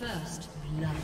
First blood.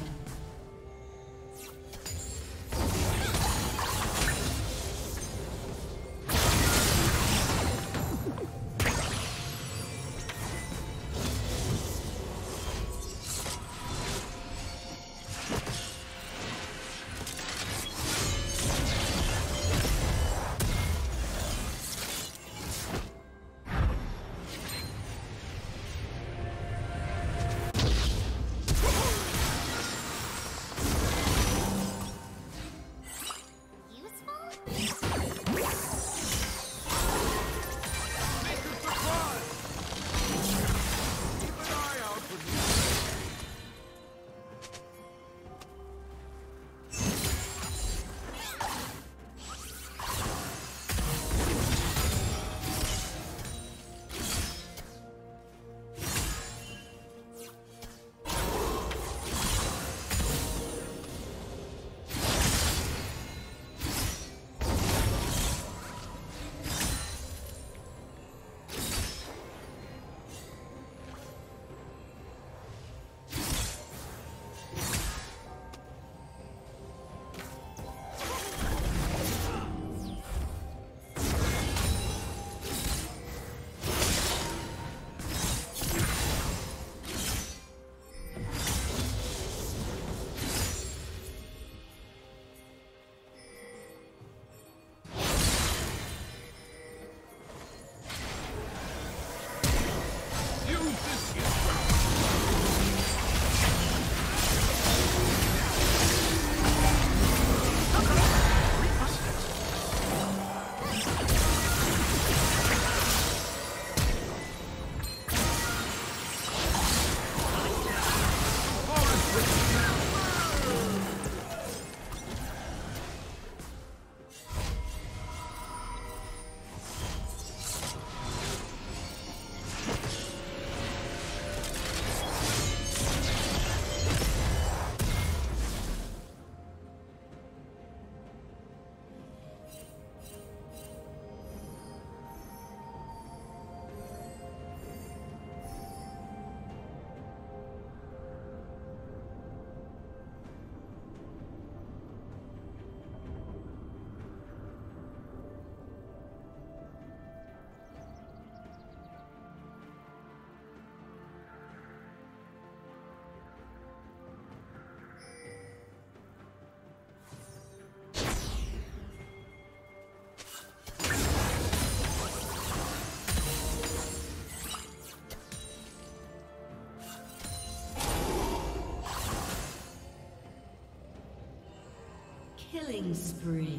Killing spree.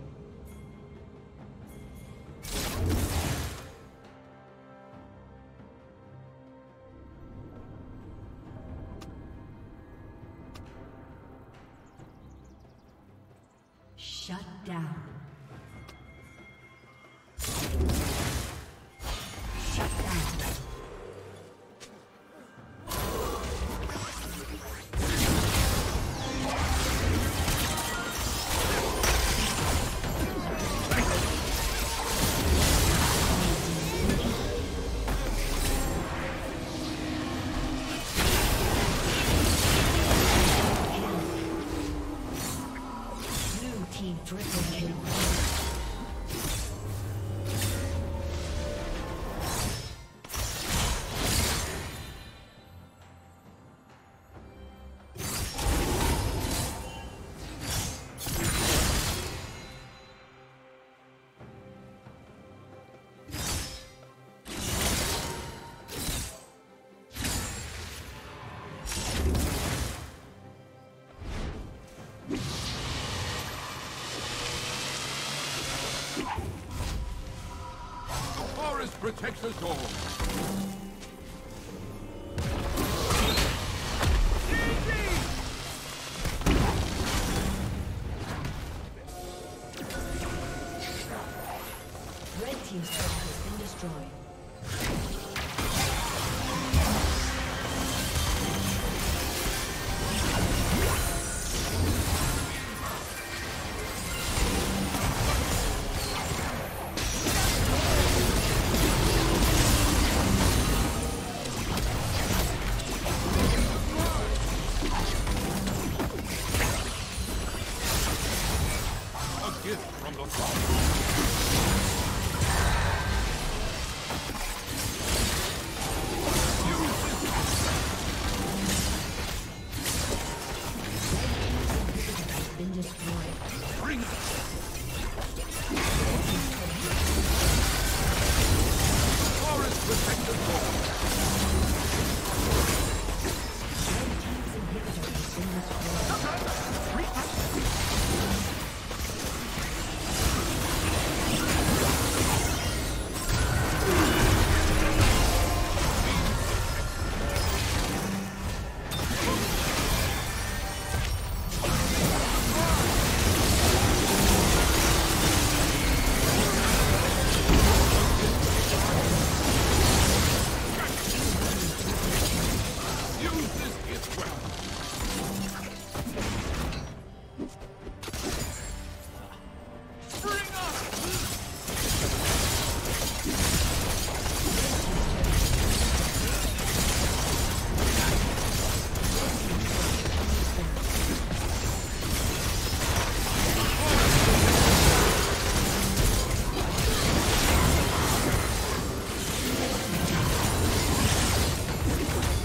Shut down. Protect us all. From the top.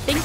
Thank